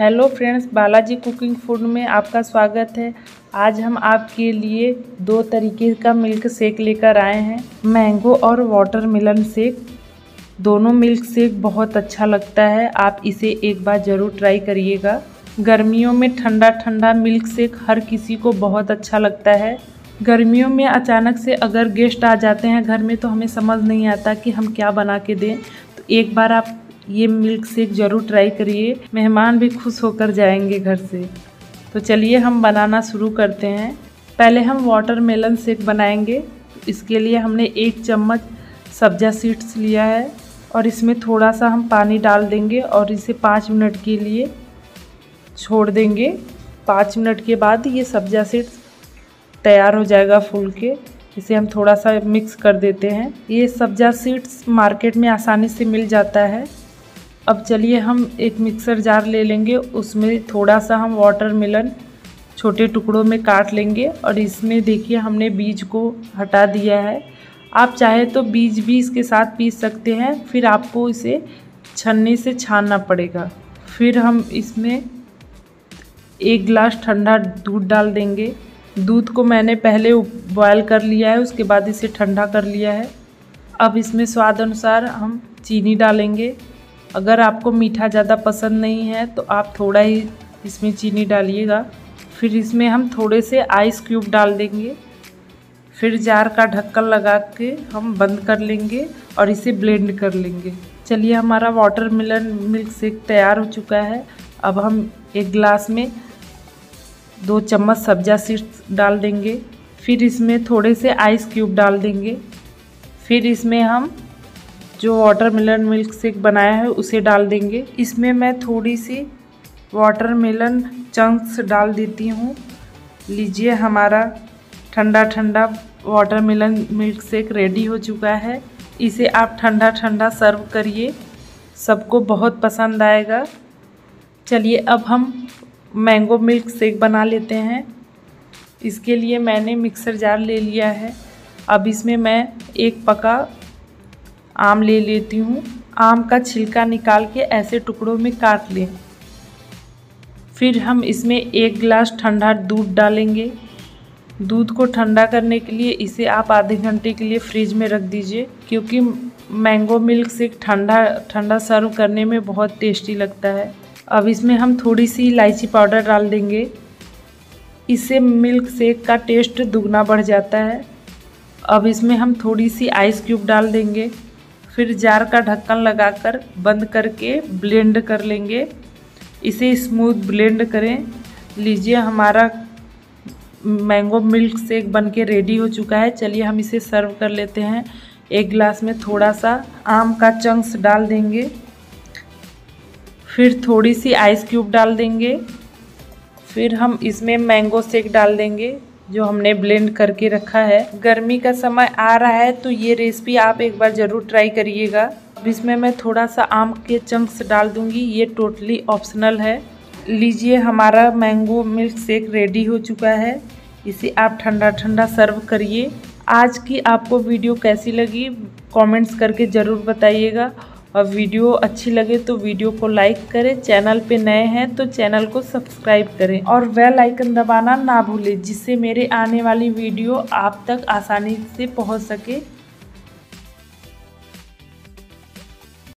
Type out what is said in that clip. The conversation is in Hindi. Hello friends, Balaji cooking food में आपका स्वागत है। आज हम आपके लिए दो तरीके का मिल्क शेक लेकर आए हैं, मैंगो और वाटर मिलन शेक। दोनों मिल्क शेक बहुत अच्छा लगता है, आप इसे एक बार ज़रूर ट्राई करिएगा। गर्मियों में ठंडा ठंडा मिल्क शेक हर किसी को बहुत अच्छा लगता है। गर्मियों में अचानक से अगर गेस्ट आ जाते हैं घर में तो हमें समझ नहीं आता कि हम क्या बना के दें, तो एक बार आप ये मिल्क शेक ज़रूर ट्राई करिए, मेहमान भी खुश होकर जाएंगे घर से। तो चलिए हम बनाना शुरू करते हैं। पहले हम वाटरमेलन शेक बनाएंगे। इसके लिए हमने एक चम्मच सब्जा सीड्स लिया है और इसमें थोड़ा सा हम पानी डाल देंगे और इसे 5 मिनट के लिए छोड़ देंगे। 5 मिनट के बाद ये सब्जा सीड्स तैयार हो जाएगा फूल के। इसे हम थोड़ा सा मिक्स कर देते हैं। ये सब्जा सीड्स मार्केट में आसानी से मिल जाता है। अब चलिए हम एक मिक्सर जार ले लेंगे, उसमें थोड़ा सा हम वाटरमेलन छोटे टुकड़ों में काट लेंगे और इसमें देखिए हमने बीज को हटा दिया है। आप चाहे तो बीज भी इसके साथ पीस सकते हैं, फिर आपको इसे छन्नी से छानना पड़ेगा। फिर हम इसमें 1 गिलास ठंडा दूध डाल देंगे। दूध को मैंने पहले बॉयल कर लिया है, उसके बाद इसे ठंडा कर लिया है। अब इसमें स्वाद अनुसार हम चीनी डालेंगे। अगर आपको मीठा ज़्यादा पसंद नहीं है तो आप थोड़ा ही इसमें चीनी डालिएगा। फिर इसमें हम थोड़े से आइस क्यूब डाल देंगे। फिर जार का ढक्कन लगा के हम बंद कर लेंगे और इसे ब्लेंड कर लेंगे। चलिए हमारा वाटरमेलन मिल्क शेक तैयार हो चुका है। अब हम 1 गिलास में 2 चम्मच सब्जा सीड्स डाल देंगे। फिर इसमें थोड़े से आइस क्यूब डाल देंगे। फिर इसमें हम जो वाटरमेलन मिल्क शेक बनाया है उसे डाल देंगे। इसमें मैं थोड़ी सी वाटरमेलन चंक्स डाल देती हूँ। लीजिए, हमारा ठंडा ठंडा वाटरमेलन मिल्क शेक रेडी हो चुका है। इसे आप ठंडा ठंडा सर्व करिए, सबको बहुत पसंद आएगा। चलिए अब हम मैंगो मिल्क शेक बना लेते हैं। इसके लिए मैंने मिक्सर जार ले लिया है। अब इसमें मैं एक पका आम ले लेती हूँ। आम का छिलका निकाल के ऐसे टुकड़ों में काट लें। फिर हम इसमें 1 गिलास ठंडा दूध डालेंगे। दूध को ठंडा करने के लिए इसे आप आधे घंटे के लिए फ्रिज में रख दीजिए, क्योंकि मैंगो मिल्क शेक ठंडा ठंडा सर्व करने में बहुत टेस्टी लगता है। अब इसमें हम थोड़ी सी इलायची पाउडर डाल देंगे, इससे मिल्क शेक का टेस्ट दुगना बढ़ जाता है। अब इसमें हम थोड़ी सी आइस क्यूब डाल देंगे। फिर जार का ढक्कन लगाकर बंद करके ब्लेंड कर लेंगे। इसे स्मूथ ब्लेंड करें। लीजिए, हमारा मैंगो मिल्क शेक बनके रेडी हो चुका है। चलिए हम इसे सर्व कर लेते हैं। 1 गिलास में थोड़ा सा आम का चंक्स डाल देंगे। फिर थोड़ी सी आइस क्यूब डाल देंगे। फिर हम इसमें मैंगो शेक डाल देंगे जो हमने ब्लेंड करके रखा है। गर्मी का समय आ रहा है तो ये रेसिपी आप एक बार ज़रूर ट्राई करिएगा। अब इसमें मैं थोड़ा सा आम के चंक्स डाल दूंगी, ये टोटली ऑप्शनल है। लीजिए, हमारा मैंगो मिल्क शेक रेडी हो चुका है। इसे आप ठंडा ठंडा सर्व करिए। आज की आपको वीडियो कैसी लगी कमेंट्स करके ज़रूर बताइएगा, और वीडियो अच्छी लगे तो वीडियो को लाइक करें। चैनल पे नए हैं तो चैनल को सब्सक्राइब करें और बेल आइकन दबाना ना भूलें, जिससे मेरे आने वाली वीडियो आप तक आसानी से पहुंच सके।